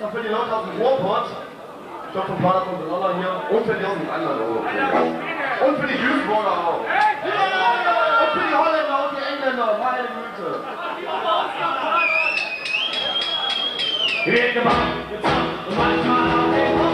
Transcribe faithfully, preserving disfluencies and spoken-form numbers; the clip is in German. noch für die Leute aus dem Ruhrpott. Ich hoffe, ein paar von Sonner hier. Und für die aus dem anderen Euro. Und für die Duisburger auch. Und für die Holländer und die Engländer. Meine Güte. Hier gemacht, getan und manchmal